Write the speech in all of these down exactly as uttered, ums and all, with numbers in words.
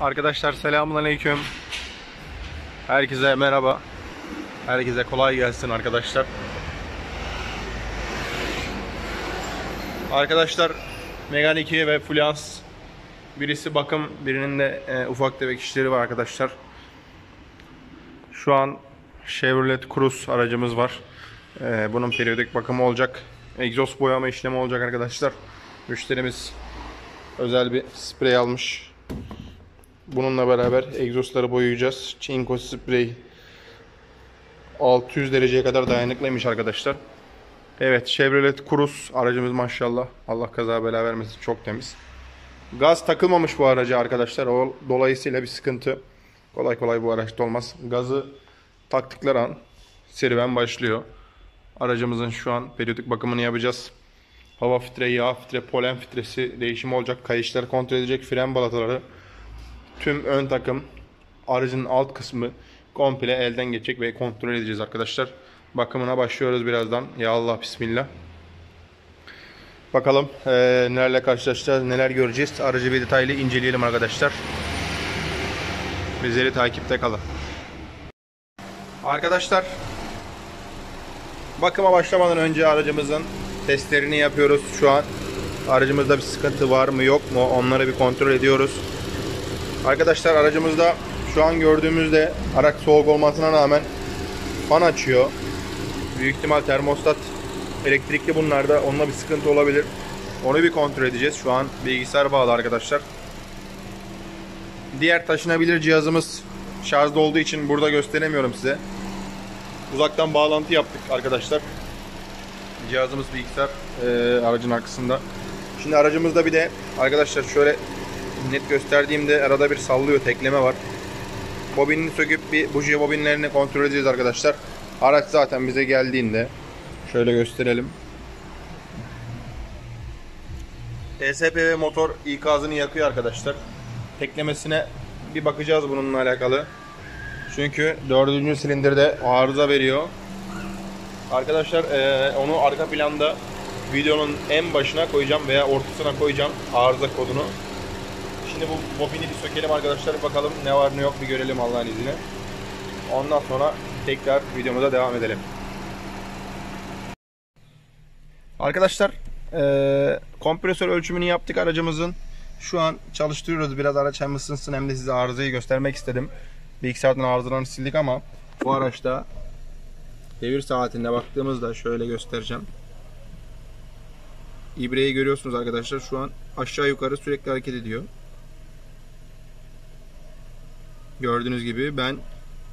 Arkadaşlar selamünaleyküm. Herkese merhaba. Herkese kolay gelsin arkadaşlar. Arkadaşlar Megane iki ve Fluence, birisi bakım, birinin de e, ufak tefek işleri var arkadaşlar. Şu an Chevrolet Cruze aracımız var. E, bunun periyodik bakımı olacak. Egzoz boyama işlemi olacak arkadaşlar. Müşterimiz özel bir sprey almış. Bununla beraber egzozları boyayacağız. Çinko sprey altı yüz dereceye kadar dayanıklıymış arkadaşlar. Evet, Chevrolet Cruze aracımız maşallah. Allah kaza bela vermesin, çok temiz. Gaz takılmamış bu araca arkadaşlar. O, dolayısıyla bir sıkıntı kolay kolay bu araçta olmaz. Gazı taktıkları an serüven başlıyor. Aracımızın şu an periyodik bakımını yapacağız. Hava filtre, yağ filtre, polen filtresi değişimi olacak. Kayışları kontrol edecek, fren balataları, tüm ön takım, aracın alt kısmı komple elden geçecek ve kontrol edeceğiz arkadaşlar. Bakımına başlıyoruz birazdan. Ya Allah, bismillah. Bakalım ee, nelerle karşılaşacağız, neler göreceğiz. Aracı bir detaylı inceleyelim arkadaşlar. Bizleri takipte kalın. Arkadaşlar, bakıma başlamadan önce aracımızın testlerini yapıyoruz şu an. Aracımızda bir sıkıntı var mı yok mu, onları bir kontrol ediyoruz. Arkadaşlar aracımızda şu an gördüğümüzde araç soğuk olmasına rağmen fan açıyor. Büyük ihtimal termostat elektrikli bunlarda, onunla bir sıkıntı olabilir. Onu bir kontrol edeceğiz. Şu an bilgisayar bağlı arkadaşlar. Diğer taşınabilir cihazımız şarjda olduğu için burada gösteremiyorum size. Uzaktan bağlantı yaptık arkadaşlar. Cihazımız bilgisayar e, aracın arkasında. Şimdi aracımızda bir de arkadaşlar şöyle net gösterdiğimde arada bir sallıyor, tekleme var. Bobinini söküp bir buji bobinlerini kontrol edeceğiz arkadaşlar. Araç zaten bize geldiğinde şöyle gösterelim. D S P V motor ikazını yakıyor arkadaşlar. Teklemesine bir bakacağız bununla alakalı. Çünkü dördüncü silindirde arıza veriyor. Arkadaşlar ee, onu arka planda videonun en başına koyacağım veya ortasına koyacağım arıza kodunu. Şimdi bu bobini bir sökelim arkadaşlar, bakalım ne var ne yok bir görelim Allah'ın izniyle. Ondan sonra tekrar videomuza devam edelim. Arkadaşlar ee, kompresör ölçümünü yaptık aracımızın. Şu an çalıştırıyoruz biraz, araç hem ısınsın hem de size arızayı göstermek istedim. Bilgisayardan arızalarını sildik ama bu araçta devir saatinde baktığımızda şöyle göstereceğim. İbreyi görüyorsunuz arkadaşlar, şu an aşağı yukarı sürekli hareket ediyor. Gördüğünüz gibi ben,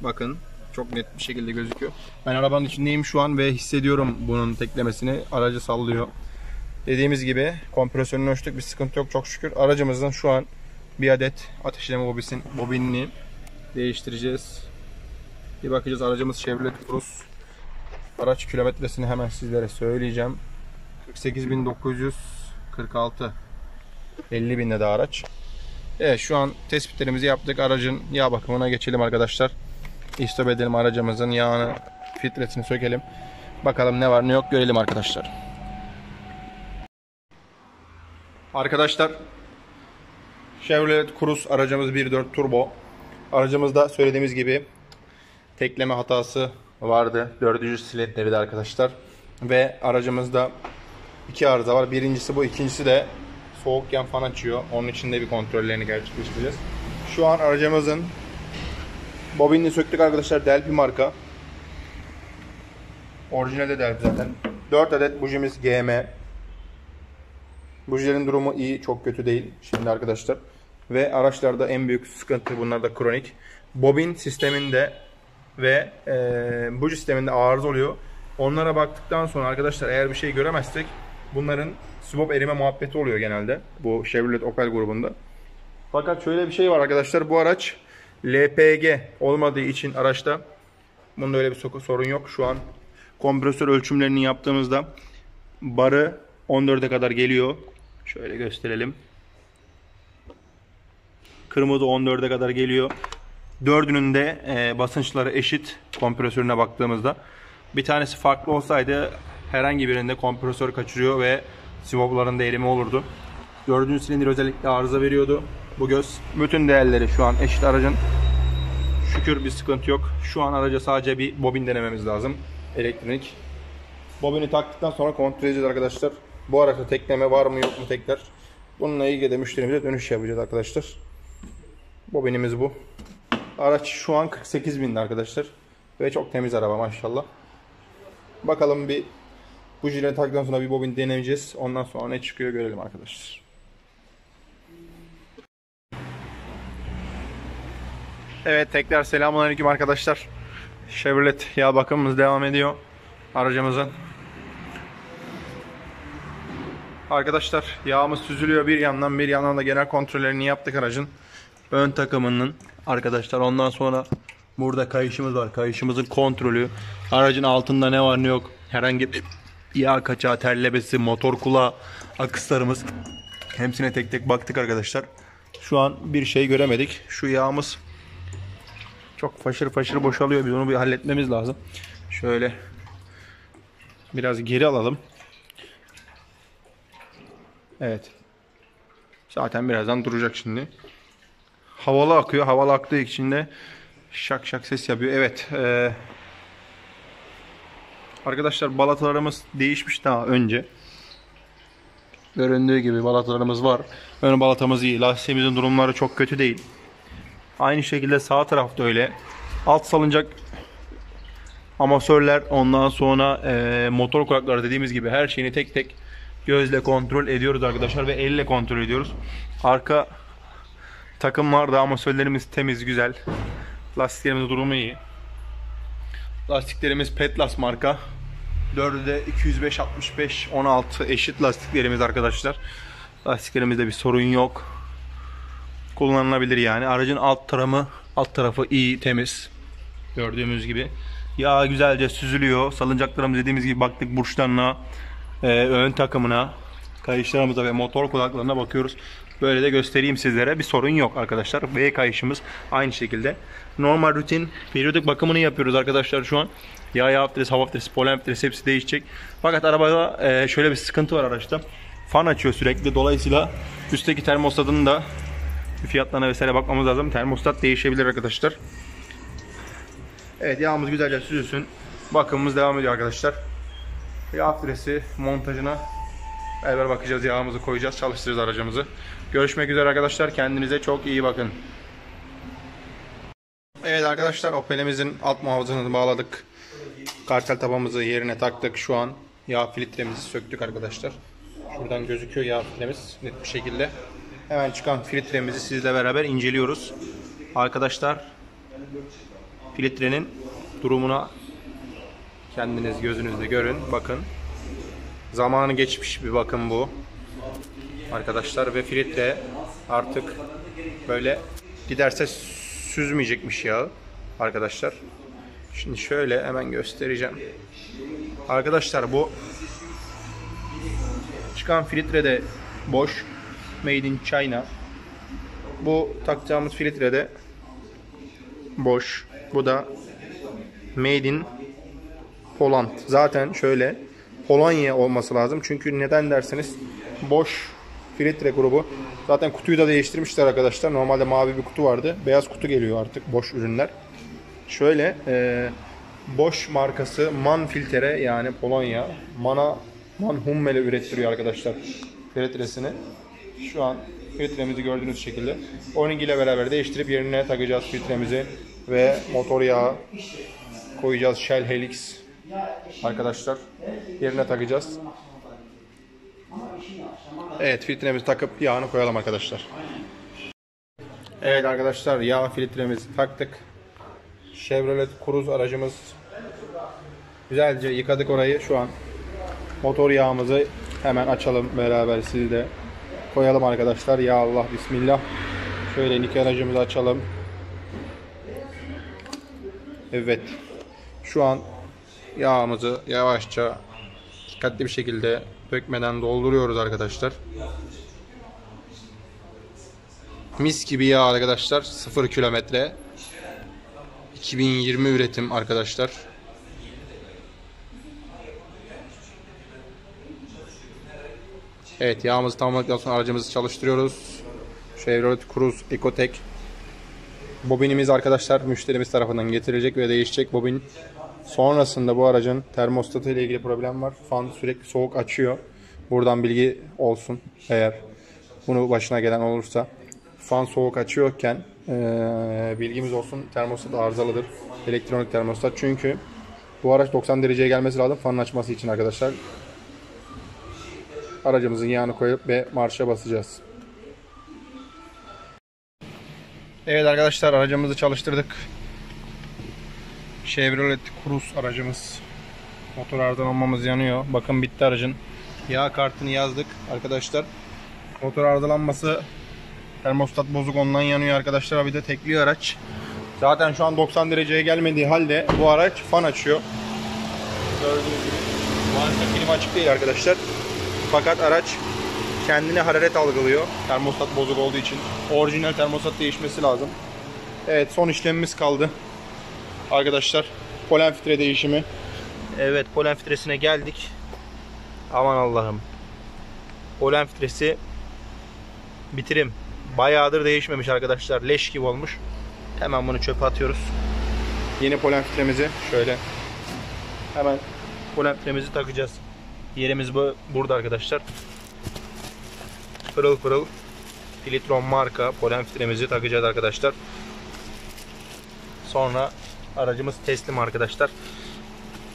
bakın çok net bir şekilde gözüküyor. Ben arabanın içindeyim şu an ve hissediyorum bunun teklemesini, aracı sallıyor. Dediğimiz gibi kompresörünü ölçtük, bir sıkıntı yok çok şükür. Aracımızın şu an bir adet ateşleme bobisin, bobinini değiştireceğiz. Bir bakacağız. Aracımız Chevrolet Cruze. Araç kilometresini hemen sizlere söyleyeceğim. kırk sekiz bin dokuz yüz kırk altı. elli binde de araç. Evet, şu an tespitlerimizi yaptık. Aracın yağ bakımına geçelim arkadaşlar. İstop edelim aracımızın yağını, filtresini sökelim. Bakalım ne var ne yok görelim arkadaşlar. Arkadaşlar Chevrolet Cruze aracımız bir nokta dört turbo. Aracımızda söylediğimiz gibi tekleme hatası vardı. dördüncü silindirde de arkadaşlar. Ve aracımızda iki arıza var. Birincisi bu, ikincisi de soğukken fan açıyor. Onun için de bir kontrollerini gerçekleştireceğiz. Şu an aracımızın bobinini söktük arkadaşlar. Delphi marka. Orijinalde Delphi zaten. dört adet bujimiz G M. Bujilerin durumu iyi, çok kötü değil şimdi arkadaşlar. Ve araçlarda en büyük sıkıntı, bunlar da kronik. Bobin sisteminde ve e, buji sisteminde arıza oluyor. Onlara baktıktan sonra arkadaşlar eğer bir şey göremezsek bunların swap erime muhabbeti oluyor genelde. Bu Chevrolet Opel grubunda. Fakat şöyle bir şey var arkadaşlar. Bu araç L P G olmadığı için araçta bunda öyle bir sorun yok. Şu an kompresör ölçümlerini yaptığımızda barı on dörde kadar geliyor. Şöyle gösterelim. Kırmızı on dörde kadar geliyor. Dördünün de e, basınçları eşit kompresörüne baktığımızda. Bir tanesi farklı olsaydı herhangi birinde kompresör kaçırıyor ve swaplarında erime olurdu. Dördüncü silindir özellikle arıza veriyordu. bu göz. Bütün değerleri şu an eşit aracın. Şükür bir sıkıntı yok. Şu an araca sadece bir bobin denememiz lazım. Elektronik. Bobini taktıktan sonra kontrol edeceğiz arkadaşlar. Bu araçta tekleme var mı yok mu tekrar. Bununla ilgili de müşterimize dönüş yapacağız arkadaşlar. Bobinimiz bu. Araç şu an kırk sekiz binde arkadaşlar. Ve çok temiz araba maşallah. Bakalım bir bu jilet taktıktan sonra bir bobin deneyeceğiz. Ondan sonra ne çıkıyor görelim arkadaşlar. Evet, tekrar selamünaleyküm arkadaşlar. Chevrolet yağ bakımımız devam ediyor aracımızın. Arkadaşlar yağımız süzülüyor bir yandan, bir yandan da genel kontrollerini yaptık aracın. Ön takımının arkadaşlar, ondan sonra burada kayışımız var. Kayışımızın kontrolü, aracın altında ne var ne yok, herhangi bir yağ kaçağı, terlebesi, motor kulağı, akıslarımız, hepsine tek tek baktık arkadaşlar. Şu an bir şey göremedik. Şu yağımız çok faşır faşır boşalıyor. Biz onu bir halletmemiz lazım. Şöyle biraz geri alalım. Evet. Zaten birazdan duracak şimdi. Havalı akıyor. Havalı aktığı için de şak şak ses yapıyor. Evet. Ee, arkadaşlar balatalarımız değişmiş daha önce. Göründüğü gibi balatalarımız var. Ön balatamız iyi. Lastiğimizin durumları çok kötü değil. Aynı şekilde sağ tarafta öyle. Alt salıncak, amasörler, ondan sonra e, motor kulakları, dediğimiz gibi her şeyini tek tek gözle kontrol ediyoruz arkadaşlar ve elle kontrol ediyoruz. Arka takımlarda amasörlerimiz temiz, güzel. Lastiklerimiz durumu iyi. Lastiklerimiz Petlas marka. dörtte iki yüz beş altmış beş on altı eşit lastiklerimiz arkadaşlar. Lastiklerimizde bir sorun yok. Kullanılabilir yani. Aracın alt tarafı, alt tarafı iyi, temiz. Gördüğümüz gibi. Yağ güzelce süzülüyor. Salıncaklarımız dediğimiz gibi baktık, burçlarına, e, ön takımına, kayışlarımıza ve motor kulaklarına bakıyoruz. Böyle de göstereyim sizlere. Bir sorun yok arkadaşlar. V kayışımız aynı şekilde. Normal rutin periyodik bakımını yapıyoruz arkadaşlar şu an. Yağ, yağ filtresi, hava filtresi, polen filtresi hepsi değişecek. Fakat arabada e, şöyle bir sıkıntı var araçta. Fan açıyor sürekli. Dolayısıyla üstteki termostatın da fiyatlarına vesaire bakmamız lazım. Termostat değişebilir arkadaşlar. Evet, yağımız güzelce süzülsün. Bakımımız devam ediyor arkadaşlar. Yağ filtresi montajına beraber bakacağız. Yağımızı koyacağız. Çalıştıracağız aracımızı. Görüşmek üzere arkadaşlar. Kendinize çok iyi bakın. Evet arkadaşlar, Opel'imizin alt muhafızını bağladık. Kartel tabamızı yerine taktık. Şu an yağ filtremizi söktük arkadaşlar. Şuradan gözüküyor yağ filtremiz net bir şekilde. Hemen çıkan filtremizi sizle beraber inceliyoruz. Arkadaşlar filtrenin durumuna kendiniz gözünüzle görün. Bakın. Zamanı geçmiş bir bakım bu. Arkadaşlar ve filtre artık böyle giderse süzmeyecekmiş yağı. Arkadaşlar. Şimdi şöyle hemen göstereceğim. Arkadaşlar bu çıkan filtre de Bosch. Made in China. Bu takacağımız filtre de Bosch. Bu da Made in Poland. Zaten şöyle Polonya olması lazım. Çünkü neden derseniz Bosch filtre grubu. Zaten kutuyu da değiştirmişler arkadaşlar. Normalde mavi bir kutu vardı. Beyaz kutu geliyor artık Bosch ürünler. Şöyle e, Bosch markası Man filtre, yani Polonya. Mana, Man Hummel'e ürettiriyor arkadaşlar filtresini. Şu an filtremizi gördüğünüz şekilde on iki ile beraber değiştirip yerine takacağız filtremizi ve motor yağı koyacağız. Shell Helix arkadaşlar yerine takacağız. Evet, filtremizi takıp yağını koyalım arkadaşlar. Evet arkadaşlar, yağ filtremizi taktık. Chevrolet Cruze aracımız, güzelce yıkadık orayı. Şu an motor yağımızı hemen açalım beraber, siz de koyalım arkadaşlar. Ya Allah, bismillah. Şöyle iki aracımızı açalım. Evet. Şu an yağımızı yavaşça, dikkatli bir şekilde dökmeden dolduruyoruz arkadaşlar. Mis gibi yağ arkadaşlar. sıfır kilometre. iki bin yirmi üretim arkadaşlar. Evet, yağımızı tamamladıktan sonra aracımızı çalıştırıyoruz. Chevrolet Cruze Ecotec bobinimiz arkadaşlar müşterimiz tarafından getirilecek ve değişecek bobin. Sonrasında bu aracın termostatı ile ilgili problem var. Fan sürekli soğuk açıyor. Buradan bilgi olsun eğer bunu başına gelen olursa. Fan soğuk açıyorken ee, bilgimiz olsun, termostat arızalıdır. Elektronik termostat. Çünkü bu araç doksan dereceye gelmesi lazım fanın açması için arkadaşlar. Aracımızın yağını koyup ve marşa basacağız. Evet arkadaşlar, aracımızı çalıştırdık. Chevrolet Cruze aracımız. Motor arızalanmamız yanıyor. Bakın bitti aracın. Yağ kartını yazdık arkadaşlar. Motor arızalanması, termostat bozuk, ondan yanıyor arkadaşlar. Bir de tekli araç. Zaten şu an doksan dereceye gelmediği halde bu araç fan açıyor. Gördüğünüz gibi bu araçta klima açık değil arkadaşlar. Fakat araç kendine hararet algılıyor. Termostat bozuk olduğu için. Orijinal termostat değişmesi lazım. Evet, son işlemimiz kaldı. Arkadaşlar, polen filtre değişimi. Evet, polen filtresine geldik. Aman Allah'ım. Polen filtresi bitirim. Bayağıdır değişmemiş arkadaşlar. Leş gibi olmuş. Hemen bunu çöpe atıyoruz. Yeni polen filtremizi şöyle hemen polen filtremizi takacağız. Yerimiz bu, burada arkadaşlar. Pırıl pırıl Filtron marka polen filtremizi takacağız arkadaşlar. Sonra aracımız teslim arkadaşlar.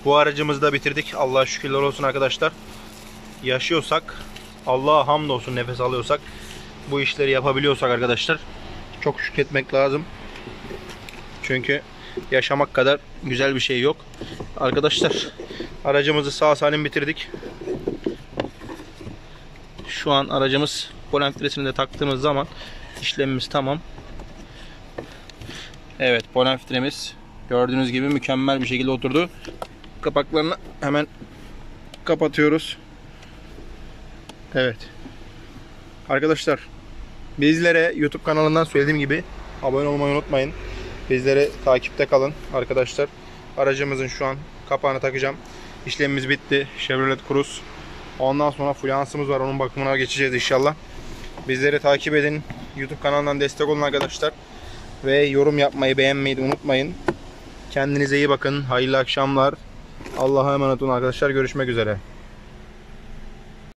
Bu aracımızı da bitirdik. Allah'a şükürler olsun arkadaşlar. Yaşıyorsak, Allah'a hamdolsun nefes alıyorsak, bu işleri yapabiliyorsak arkadaşlar çok şükretmek lazım. Çünkü yaşamak kadar güzel bir şey yok. Arkadaşlar, aracımızı sağ salim bitirdik. Şu an aracımız polen filtresini de taktığımız zaman işlemimiz tamam. Evet, polen filtremiz gördüğünüz gibi mükemmel bir şekilde oturdu. Kapaklarını hemen kapatıyoruz. Evet. Arkadaşlar, bizlere YouTube kanalından söylediğim gibi abone olmayı unutmayın. Bizlere takipte kalın arkadaşlar. Aracımızın şu an kapağını takacağım. İşlemimiz bitti. Chevrolet Cruze. Ondan sonra Fluence'ımız var. Onun bakımına geçeceğiz inşallah. Bizleri takip edin. YouTube kanalından destek olun arkadaşlar. Ve yorum yapmayı, beğenmeyi de unutmayın. Kendinize iyi bakın. Hayırlı akşamlar. Allah'a emanet olun arkadaşlar. Görüşmek üzere.